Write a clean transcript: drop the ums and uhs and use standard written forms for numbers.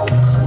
Wow.